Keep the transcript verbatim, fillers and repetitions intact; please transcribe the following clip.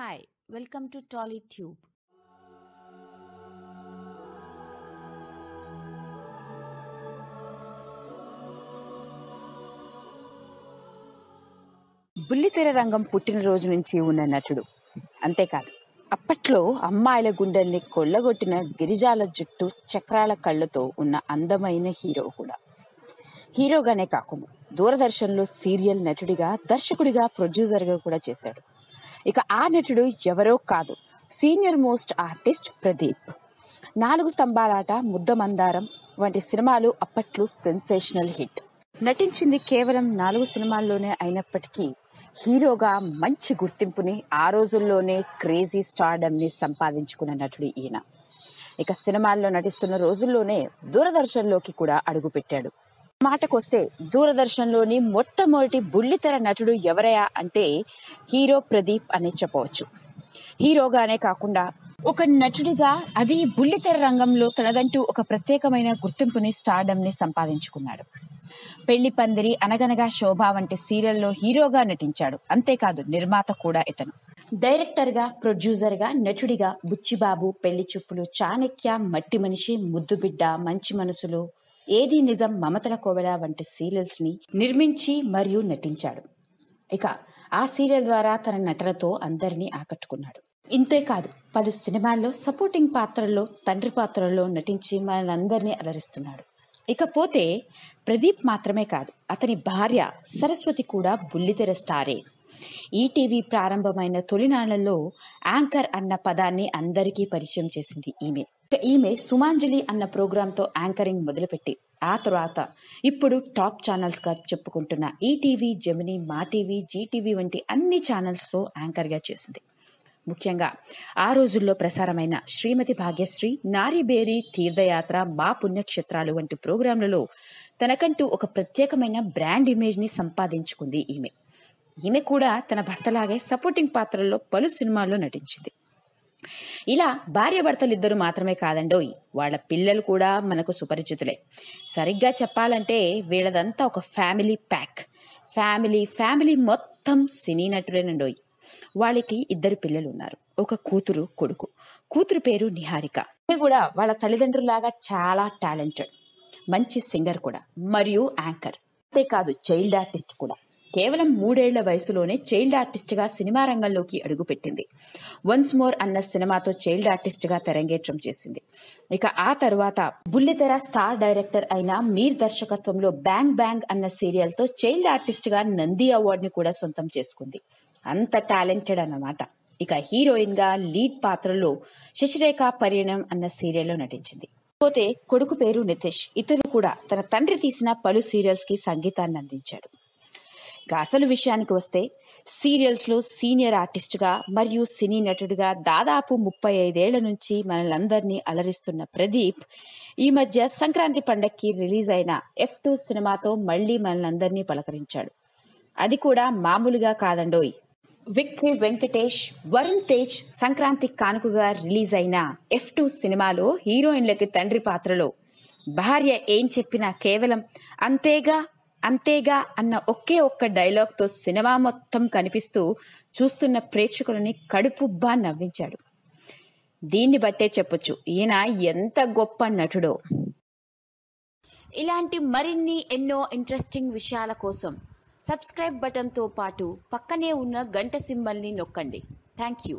Hi, welcome to TollyTube. బుల్లితెర రంగం పుట్టినరోజు నుంచి ఉన్న నటుడు. అంతేకాదు, అప్పట్లో అమ్మాయిల గుండెల్ని కొల్లగొట్టిన గిరిజాల జుట్టు, చక్రాల కళ్ళతో ఉన్న అందమైన హీరో కూడా. హీరోగానే కాకుండా దూరదర్శన్లో సీరియల్ నటుడిగా, దర్శకుడిగా, ప్రొడ్యూసర్గా కూడా చేశాడు. ఇక ఆ నటుడు ఎవరో కాదు, సీనియర్ మోస్ట్ ఆర్టిస్ట్ ప్రదీప్. నాలుగు స్తంభాలాట, ముద్ద మందారం వంటి సినిమాలు అప్పట్లో సెన్సేషనల్ హిట్. నటించింది కేవలం నాలుగు సినిమాల్లోనే అయినప్పటికీ హీరోగా మంచి గుర్తింపుని, ఆ రోజుల్లోనే క్రేజీ స్టార్డమ్ని సంపాదించుకున్న నటుడు ఈయన. ఇక సినిమాల్లో నటిస్తున్న రోజుల్లోనే దూరదర్శన్లోకి కూడా అడుగుపెట్టాడు. మాటకొస్తే దూరదర్శన్లోని మొట్టమొదటి బుల్లితెర నటుడు ఎవరయా అంటే హీరో ప్రదీప్ అనే చెప్పవచ్చు. హీరోగానే కాకుండా ఒక నటుడిగా, అది బుల్లితెర రంగంలో తనదంటూ ఒక ప్రత్యేకమైన గుర్తింపుని, స్టార్డమ్ని సంపాదించుకున్నాడు. పెళ్లి పందిరి, అనగనగా శోభ వంటి సీరియల్లో హీరోగా నటించాడు. అంతేకాదు, నిర్మాత కూడా ఇతను. డైరెక్టర్గా, ప్రొడ్యూసర్గా, నటుడిగా బుచ్చిబాబు, పెళ్లి చూపులు, చాణక్య, మట్టి మనిషి, ముద్దుబిడ్డ, మంచి మనసులు, ఏది నిజం, మమతల కోవెల వంటి సీరియల్స్ ని నిర్మించి మరియు నటించాడు. ఇక ఆ సీరియల్ ద్వారా తన నటనతో అందరినీ ఆకట్టుకున్నాడు. ఇంతేకాదు, పలు సినిమాల్లో సపోర్టింగ్ పాత్రల్లో, తండ్రి పాత్రల్లో నటించి మనందరినీ అలరిస్తున్నాడు. ఇకపోతే ప్రదీప్ మాత్రమే కాదు, అతని భార్య సరస్వతి కూడా బుల్లితెర స్టారే. ఈటీవీ ప్రారంభమైన తొలినాళ్లలో యాంకర్ అన్న పదాన్ని అందరికీ పరిచయం చేసింది ఈమె. ఈమె సుమాంజలి అన్న ప్రోగ్రాంతో యాంకరింగ్ మొదలుపెట్టి ఆ తర్వాత ఇప్పుడు టాప్ ఛానల్స్గా చెప్పుకుంటున్న ఈటీవీ, జెమిని, మాటీవీ, జీటీవీ వంటి అన్ని ఛానల్స్లో యాంకర్గా చేసింది. ముఖ్యంగా ఆ రోజుల్లో ప్రసారమైన శ్రీమతి భాగ్యశ్రీ, నారీబేరి, తీర్థయాత్ర, మా పుణ్యక్షేత్రాలు వంటి ప్రోగ్రాంలలో తనకంటూ ఒక ప్రత్యేకమైన బ్రాండ్ ఇమేజ్ని సంపాదించుకుంది ఈమె. ఈమె కూడా తన భర్తలాగే సపోర్టింగ్ పాత్రల్లో పలు సినిమాల్లో నటించింది. ఇలా భార్య భర్తలిద్దరూ మాత్రమే కాదండోయ్, వాళ్ళ పిల్లలు కూడా మనకు సుపరిచితులే. సరిగ్గా చెప్పాలంటే వీళ్ళదంతా ఒక ఫ్యామిలీ ప్యాక్. ఫ్యామిలీ ఫ్యామిలీ మొత్తం సినీ నటులేనండోయ్. వాళ్ళకి ఇద్దరు పిల్లలు ఉన్నారు, ఒక కూతురు, కొడుకు. కూతురు పేరు నిహారిక. ఈమె కూడా వాళ్ళ తల్లిదండ్రులాగా చాలా టాలెంటెడ్, మంచి సింగర్ కూడా, మరియు యాంకర్. అంతేకాదు చైల్డ్ ఆర్టిస్ట్ కూడా. కేవలం మూడేళ్ల వయసులోనే చైల్డ్ ఆర్టిస్ట్గా సినిమా రంగంలోకి అడుగుపెట్టింది. వన్స్ మోర్ అన్న సినిమాతో చైల్డ్ ఆర్టిస్ట్గా తెరంగేట్రం చేసింది. ఇక ఆ తర్వాత బుల్లితెర స్టార్ డైరెక్టర్ అయిన మీర్ దర్శకత్వంలో బ్యాంగ్ బ్యాంగ్ అన్న సీరియల్తో చైల్డ్ ఆర్టిస్ట్గా నంది అవార్డుని కూడా సొంతం చేసుకుంది. అంత టాలెంటెడ్ అన్నమాట. ఇక హీరోయిన్గా లీడ్ పాత్రలో శశిరేఖ పరిణయం అన్న సీరియల్లో నటించింది. పోతే కొడుకు పేరు నితీష్. ఇతను కూడా తన తండ్రి తీసిన పలు సీరియల్స్కి సంగీతాన్ని అందించాడు. అసలు విషయానికి వస్తే సీరియల్స్లో సీనియర్ ఆర్టిస్ట్గా మరియు సినీ నటుడిగా దాదాపు ముప్పై ఐదేళ్ల నుంచి మనలందరినీ అలరిస్తున్న ప్రదీప్ ఈ మధ్య సంక్రాంతి పండక్కి రిలీజ్ అయిన ఎఫ్ టూ సినిమాతో మళ్లీ మనలందరినీ పలకరించాడు. అది కూడా మామూలుగా కాదండోయ్. విక్టరీ, వెంకటేష్, వరుణ్, తేజ్ సంక్రాంతి కానుకగా రిలీజ్ అయిన ఎఫ్ టూ సినిమాలో హీరోయిన్లకి తండ్రి పాత్రలో భార్య ఏం చెప్పినా కేవలం అంతేగా అంతేగా అన్న ఒకే ఒక్క డైలాగ్తో సినిమా మొత్తం కనిపిస్తూ చూస్తున్న ప్రేక్షకులని కడుపుబ్బా నవ్వించాడు. దీన్ని బట్టే చెప్పొచ్చు ఈయన ఎంత గొప్ప నటుడో. ఇలాంటి మరిన్ని ఎన్నో ఇంట్రెస్టింగ్ విషయాల కోసం సబ్స్క్రైబ్ బటన్తో పాటు పక్కనే ఉన్న గంట సింబల్ని నొక్కండి. Thank you.